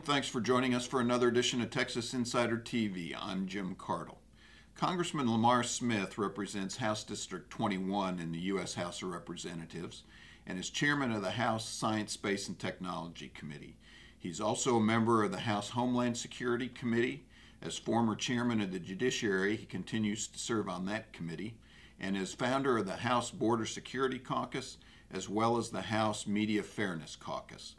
everyone. Thanks for joining us for another edition of Texas Insider TV. I'm Jim Cardle. Congressman Lamar Smith represents House District 21 in the U.S. House of Representatives and is chairman of the House Science, Space, and Technology Committee. He's also a member of the House Homeland Security Committee. As former chairman of the Judiciary, he continues to serve on that committee, and is founder of the House Border Security Caucus, as well as the House Media Fairness Caucus.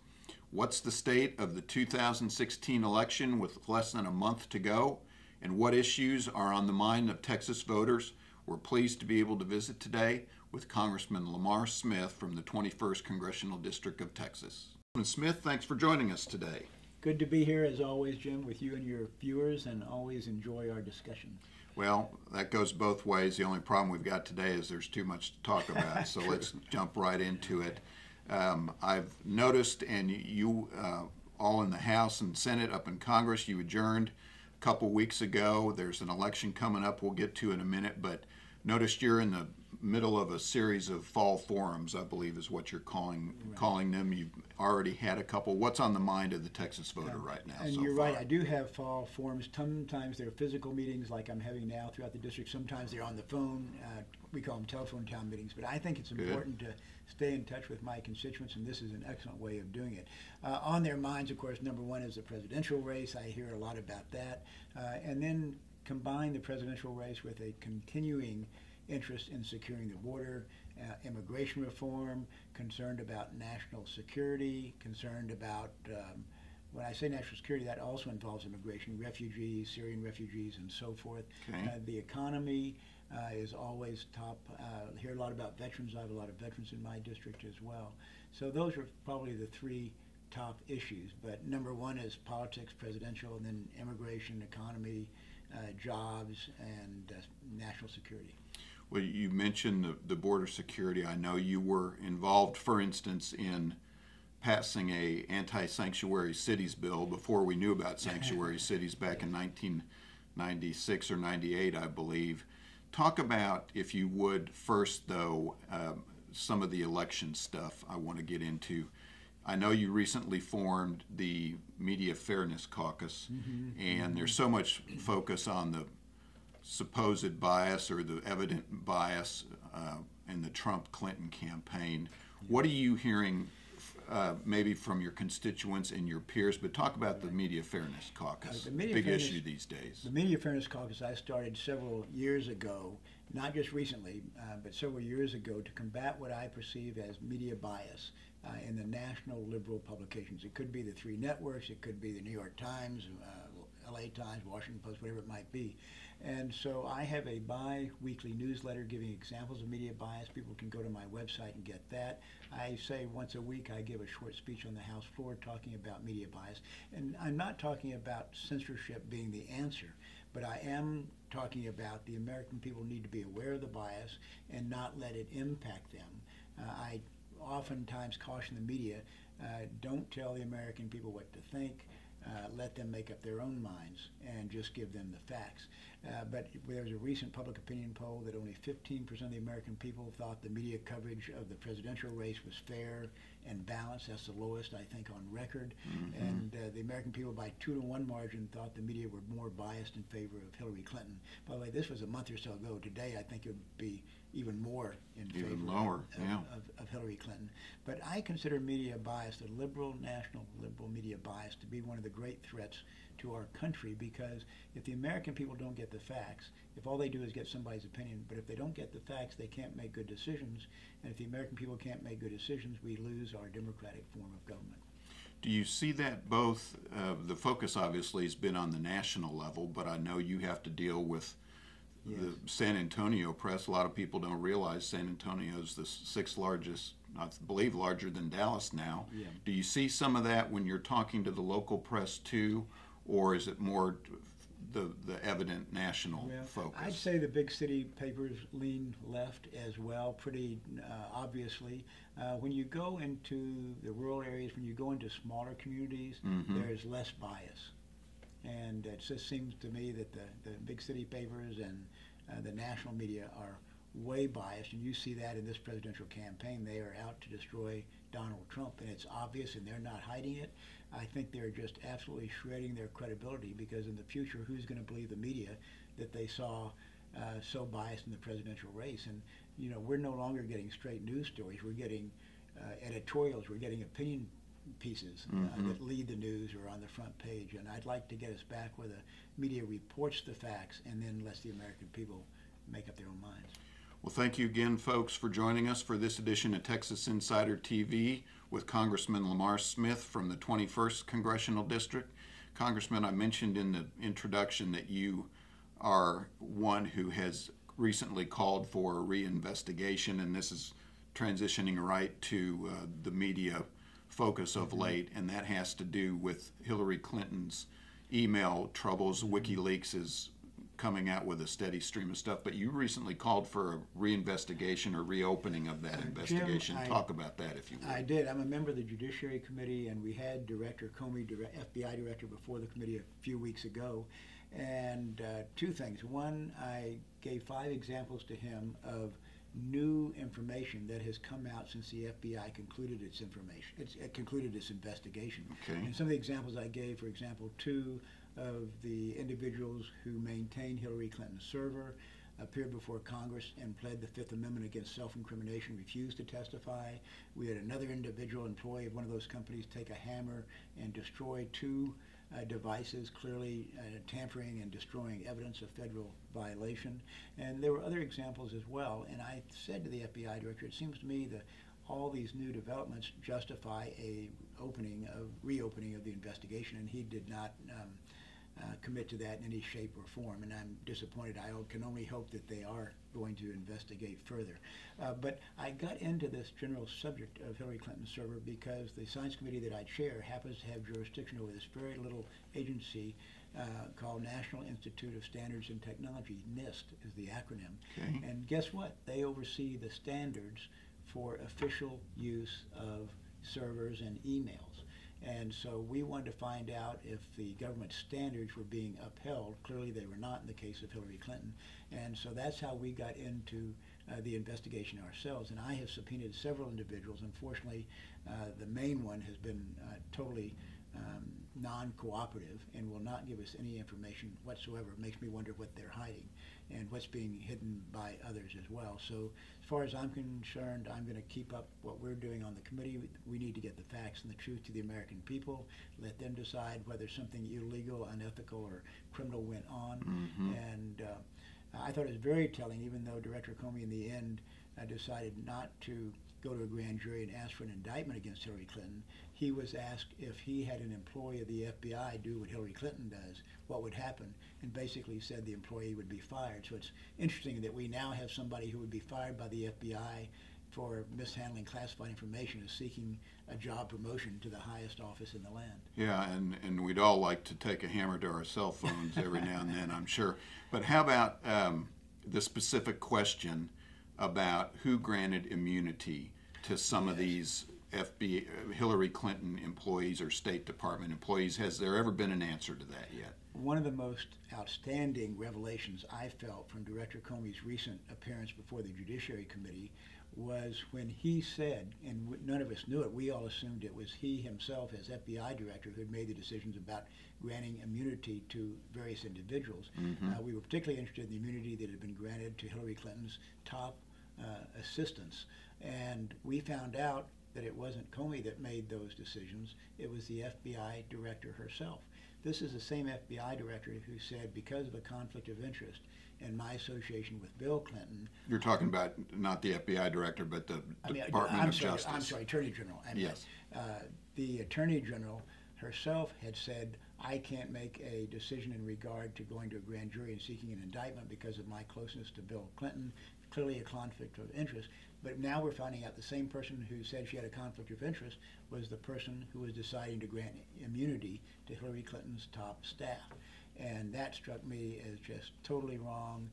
What's the state of the 2016 election with less than a month to go, and what issues are on the mind of Texas voters? We're pleased to be able to visit today with Congressman Lamar Smith from the 21st Congressional District of Texas. Congressman Smith, thanks for joining us today. Good to be here as always, Jim, with you and your viewers, and always enjoy our discussion. Well, that goes both ways. The only problem we've got today is there's too much to talk about, so let's jump right into it. I've noticed, and you all in the House and Senate up in Congress, you adjourned a couple weeks ago. There's an election coming up we'll get to in a minute, but noticed you're in the middle of a series of fall forums, I believe is what you're calling them. You've already had a couple. What's on the mind of the Texas voter right now? And so you're right, I do have fall forums. Sometimes they're physical meetings like I'm having now throughout the district. Sometimes they're on the phone. We call them telephone town meetings, but I think it's important to stay in touch with my constituents, and this is an excellent way of doing it. On their minds, of course, number one is the presidential race. I hear a lot about that. And then combine the presidential race with a continuing interest in securing the border, immigration reform, concerned about national security, concerned about, when I say national security, that also involves immigration, refugees, Syrian refugees, and so forth. Okay. The economy is always top. I hear a lot about veterans. I have a lot of veterans in my district as well. So those are probably the three top issues. But number one is politics, presidential, and then immigration, economy, jobs, and national security. Well, you mentioned the border security. I know you were involved, for instance, in passing a anti-sanctuary cities bill before we knew about sanctuary cities back in 1996 or 98, I believe. Talk about, if you would, first, though, some of the election stuff I want to get into. I know you recently formed the Media Fairness Caucus, and there's so much focus on the supposed bias or the evident bias in the Trump-Clinton campaign. What are you hearing maybe from your constituents and your peers, but talk about the Media Fairness Caucus, big issue these days. The Media Fairness Caucus I started several years ago, not just recently, but several years ago, to combat what I perceive as media bias in the national liberal publications. It could be the three networks, it could be the New York Times, LA Times, Washington Post, whatever it might be. And so I have a bi-weekly newsletter giving examples of media bias. People can go to my website and get that. I say once a week I give a short speech on the House floor talking about media bias. And I'm not talking about censorship being the answer, but I am talking about the American people need to be aware of the bias and not let it impact them. I oftentimes caution the media, don't tell the American people what to think. Let them make up their own minds and just give them the facts. But there was a recent public opinion poll that only 15% of the American people thought the media coverage of the presidential race was fair and balanced. That's the lowest, I think, on record. And the American people by 2-to-1 margin thought the media were more biased in favor of Hillary Clinton. By the way, this was a month or so ago. Today, I think it would be even more in favor of Hillary Clinton. But I consider media bias, the liberal, national liberal media bias, to be one of the great threats to our country, because if the American people don't get the facts, if all they do is get somebody's opinion, but if they don't get the facts, they can't make good decisions, and if the American people can't make good decisions, we lose our democratic form of government. Do you see that both, the focus obviously has been on the national level, but I know you have to deal with the San Antonio press. A lot of people don't realize San Antonio is the 6th largest, I believe larger than Dallas now. Do you see some of that when you're talking to the local press too, or is it more the evident national focus? I'd say the big city papers lean left as well, pretty obviously. When you go into the rural areas, when you go into smaller communities, there's less bias. And it just seems to me that the big city papers and the national media are way biased, and you see that in this presidential campaign. They are out to destroy Donald Trump, and it's obvious, and they're not hiding it. I think they're just absolutely shredding their credibility, because in the future, who's going to believe the media that they saw so biased in the presidential race? And, you know, we're no longer getting straight news stories. We're getting editorials. We're getting opinion pieces that lead the news or on the front page. And I'd like to get us back where the media reports the facts and then lets the American people make up their own minds. Well, thank you again, folks, for joining us for this edition of Texas Insider TV with Congressman Lamar Smith from the 21st Congressional District. Congressman, I mentioned in the introduction that you are one who has recently called for a reinvestigation, and this is transitioning right to the media focus of late, and that has to do with Hillary Clinton's email troubles. WikiLeaks is coming out with a steady stream of stuff, but you recently called for a reinvestigation or reopening of that investigation. Jim, talk about that if you would. I did. I'm a member of the Judiciary Committee, and we had Director Comey, FBI Director, before the committee a few weeks ago, and two things. One, I gave 5 examples to him of new information that has come out since the FBI concluded its investigation. Okay. And some of the examples I gave, for example, 2 of the individuals who maintained Hillary Clinton's server appeared before Congress and pled the Fifth Amendment against self-incrimination, refused to testify. We had another individual employee of one of those companies take a hammer and destroy 2 devices, clearly tampering and destroying evidence of federal violation. And there were other examples as well. And I said to the FBI director, it seems to me that all these new developments justify a reopening of the investigation, and he did not commit to that in any shape or form, and I'm disappointed. I can only hope that they are going to investigate further. But I got into this general subject of Hillary Clinton's server because the Science Committee that I chair happens to have jurisdiction over this very little agency called National Institute of Standards and Technology. NIST is the acronym. Okay. And guess what? They oversee the standards for official use of servers and emails. And so we wanted to find out if the government standards were being upheld. Clearly they were not in the case of Hillary Clinton. And so that's how we got into the investigation ourselves. And I have subpoenaed several individuals. Unfortunately, the main one has been totally non-cooperative and will not give us any information whatsoever. It makes me wonder what they're hiding and what's being hidden by others as well. So as far as I'm concerned, I'm going to keep up what we're doing on the committee. We need to get the facts and the truth to the American people, let them decide whether something illegal, unethical, or criminal went on. And I thought it was very telling, even though Director Comey in the end decided not to go to a grand jury and ask for an indictment against Hillary Clinton, he was asked if he had an employee of the FBI do what Hillary Clinton does, what would happen, and basically said the employee would be fired. So it's interesting that we now have somebody who would be fired by the FBI for mishandling classified information is seeking a job promotion to the highest office in the land. Yeah, and we'd all like to take a hammer to our cell phones every now and then, I'm sure. But how about the specific question about who granted immunity to some of these Hillary Clinton employees or State Department employees? Has there ever been an answer to that yet? One of the most outstanding revelations I felt from Director Comey's recent appearance before the Judiciary Committee was when he said, and none of us knew it, we all assumed it was he himself as FBI director who had made the decisions about granting immunity to various individuals. We were particularly interested in the immunity that had been granted to Hillary Clinton's top assistants. And we found out that it wasn't Comey that made those decisions, it was the FBI director herself. This is the same FBI director who said, because of a conflict of interest and my association with Bill Clinton. You're talking about not the FBI director, but the Department of Justice. I'm sorry, Attorney General. Yes. The Attorney General herself had said, I can't make a decision in regard to going to a grand jury and seeking an indictment because of my closeness to Bill Clinton. Clearly a conflict of interest. But now we're finding out the same person who said she had a conflict of interest was the person who was deciding to grant immunity to Hillary Clinton's top staff. And that struck me as just totally wrong.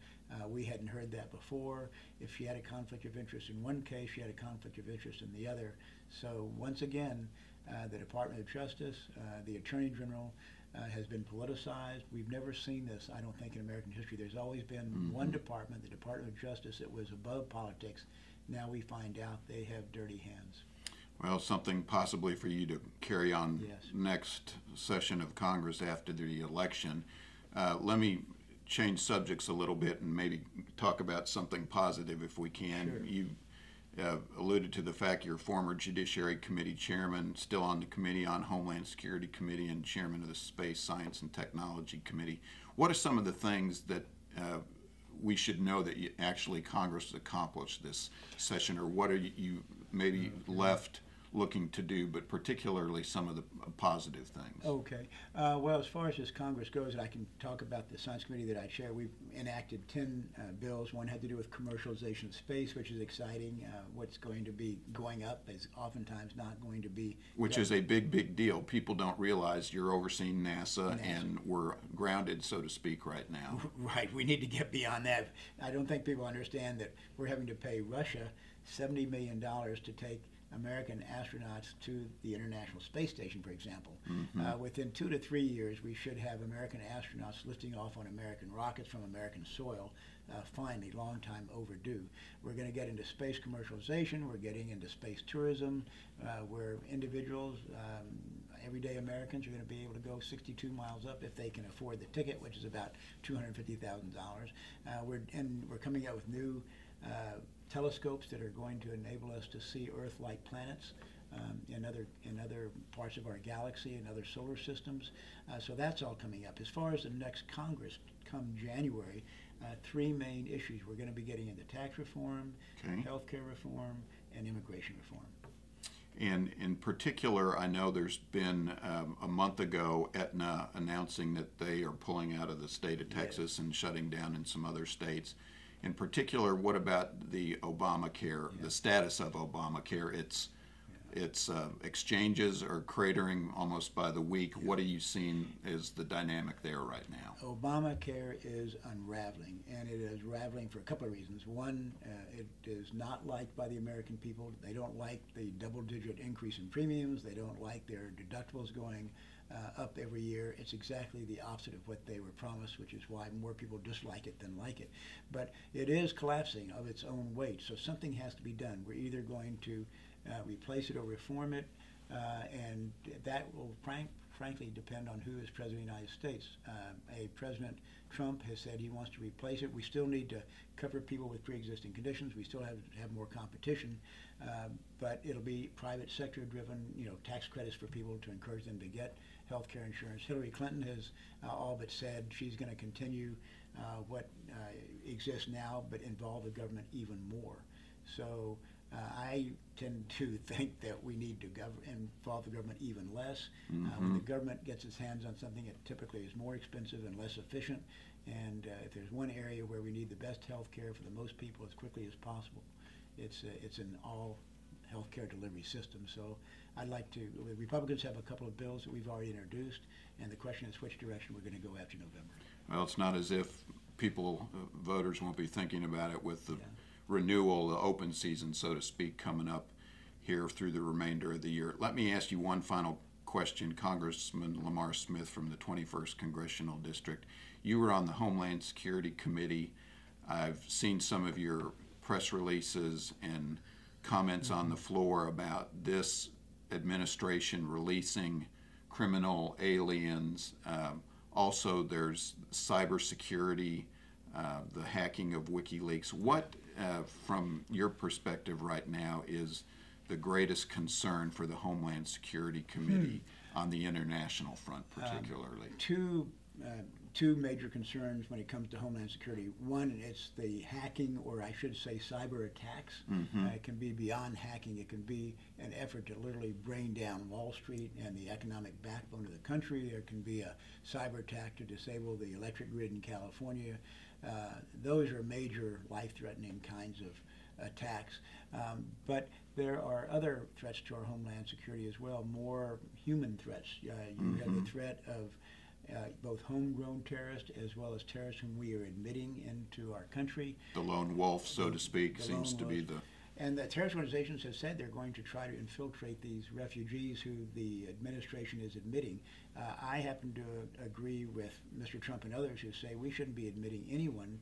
We hadn't heard that before. If she had a conflict of interest in one case, she had a conflict of interest in the other. So once again, the Department of Justice, the Attorney General, has been politicized. We've never seen this, I don't think, in American history. There's always been one department, the Department of Justice, that was above politics. Now we find out they have dirty hands. Well, something possibly for you to carry on next session of Congress after the election. Let me change subjects a little bit and maybe talk about something positive if we can. Sure. You alluded to the fact your former Judiciary Committee chairman, still on the Committee on Homeland Security Committee and chairman of the Space Science and Technology Committee. What are some of the things that we should know that actually Congress accomplished this session, or what are you maybe left looking to do, but particularly some of the positive things? Okay. Well, as far as this Congress goes, and I can talk about the Science Committee that I chair, we've enacted 10 bills. One had to do with commercialization of space, which is exciting. What's going to be going up is oftentimes not going to be... Which is a big, big deal. People don't realize you're overseeing NASA, and we're grounded, so to speak, right now. Right. We need to get beyond that. I don't think people understand that we're having to pay Russia $70 million to take American astronauts to the International Space Station, for example. Mm-hmm. Within 2 to 3 years, we should have American astronauts lifting off on American rockets from American soil. Finally, long time overdue. We're going to get into space commercialization. We're getting into space tourism, where individuals, everyday Americans, are going to be able to go 62 miles up if they can afford the ticket, which is about $250,000. We're coming out with new telescopes that are going to enable us to see Earth-like planets in other parts of our galaxy and other solar systems. So that's all coming up. As far as the next Congress, come January, three main issues. We're going to be getting into tax reform, healthcare reform, and immigration reform. And in particular, I know there's been a month ago Aetna announcing that they are pulling out of the state of Texas and shutting down in some other states. In particular, what about the Obamacare, the status of Obamacare? Its exchanges are cratering almost by the week. What are you seeing is the dynamic there right now? Obamacare is unraveling, and it is unraveling for a couple of reasons. One, it is not liked by the American people. They don't like the double-digit increase in premiums. They don't like their deductibles going up every year. It's exactly the opposite of what they were promised, which is why more people dislike it than like it. But it is collapsing of its own weight, so something has to be done. We're either going to replace it or reform it, and that will frankly depend on who is president of the United States. President Trump has said he wants to replace it. We still need to cover people with pre-existing conditions. We still have to have more competition, but it'll be private sector driven, tax credits for people to encourage them to get health care insurance. Hillary Clinton has all but said she's going to continue what exists now, but involve the government even more. So I tend to think that we need to involve the government even less. When the government gets its hands on something, it typically is more expensive and less efficient. And if there's one area where we need the best health care for the most people as quickly as possible, it's an all health care delivery system. So I'd like to, the Republicans have a couple of bills that we've already introduced, and the question is which direction we're going to go after November. Well, it's not as if people, voters, won't be thinking about it with the renewal, the open season, so to speak, coming up here through the remainder of the year. Let me ask you one final question, Congressman Lamar Smith from the 21st Congressional District. You were on the Homeland Security Committee. I've seen some of your press releases and comments on the floor about this administration releasing criminal aliens. Also, there's cybersecurity, the hacking of WikiLeaks. What, from your perspective right now, is the greatest concern for the Homeland Security Committee on the international front particularly? Two major concerns when it comes to Homeland Security. One, it's the hacking, or I should say cyber attacks. It can be beyond hacking. It can be an effort to literally brain down Wall Street and the economic backbone of the country. There can be a cyber attack to disable the electric grid in California. Those are major life-threatening kinds of attacks. But there are other threats to our Homeland Security as well, more human threats. You have the threat of both homegrown terrorists as well as terrorists whom we are admitting into our country. The lone wolf, so to speak, seems to be the... And the terrorist organizations have said they're going to try to infiltrate these refugees who the administration is admitting. I happen to agree with Mr. Trump and others who say we shouldn't be admitting anyone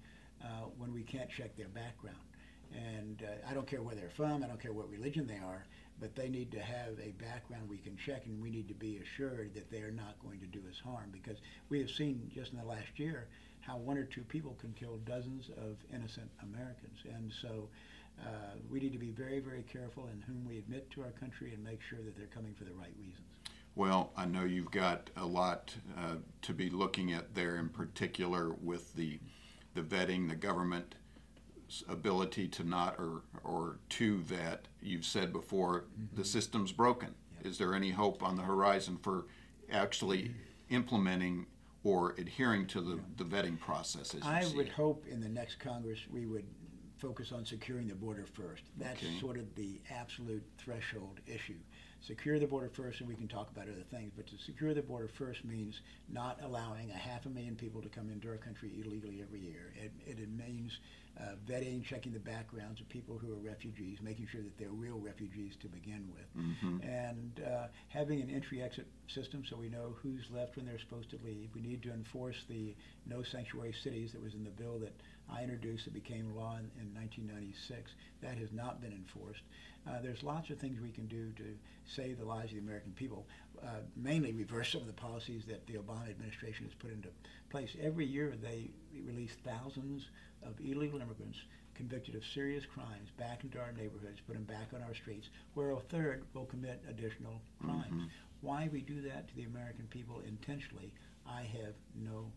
when we can't check their background. And I don't care where they're from, I don't care what religion they are, but they need to have a background we can check, and we need to be assured that they are not going to do us harm, because we have seen just in the last year how one or two people can kill dozens of innocent Americans. And so we need to be very, very careful in whom we admit to our country and make sure that they're coming for the right reasons. Well, I know you've got a lot to be looking at there, in particular with the vetting, the government ability to not or to vet. You've said before, the system's broken. Yep. Is there any hope on the horizon for actually implementing or adhering to the vetting process? I would hope in the next Congress we would focus on securing the border first. That's sort of the absolute threshold issue. Secure the border first, and we can talk about other things, but to secure the border first means not allowing 500,000 people to come into our country illegally every year. It means vetting, checking the backgrounds of people who are refugees, making sure that they're real refugees to begin with, and having an entry-exit system so we know who's left when they're supposed to leave. We need to enforce the no sanctuary cities that was in the bill that I introduced that became law in 1996. That has not been enforced. There's lots of things we can do to save the lives of the American people, mainly reverse some of the policies that the Obama administration has put into place. Every year they release thousands of illegal immigrants convicted of serious crimes back into our neighborhoods, put them back on our streets, where a third will commit additional crimes. Why we do that to the American people intentionally, I have no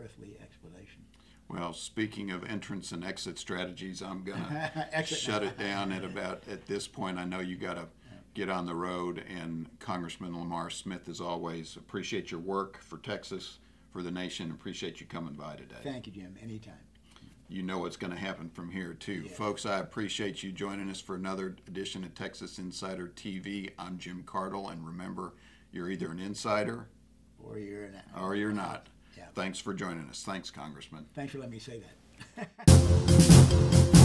earthly explanation. Well, speaking of entrance and exit strategies, I'm gonna shut it down at this point. I know you gotta get on the road, and Congressman Lamar Smith, as always, appreciate your work for Texas, for the nation. Appreciate you coming by today. Thank you, Jim. Anytime. You know what's going to happen from here, too. Yeah. Folks, I appreciate you joining us for another edition of Texas Insider TV. I'm Jim Cardle, and remember, you're either an insider or you're not. Yeah. Thanks for joining us. Thanks, Congressman. Thanks for letting me say that.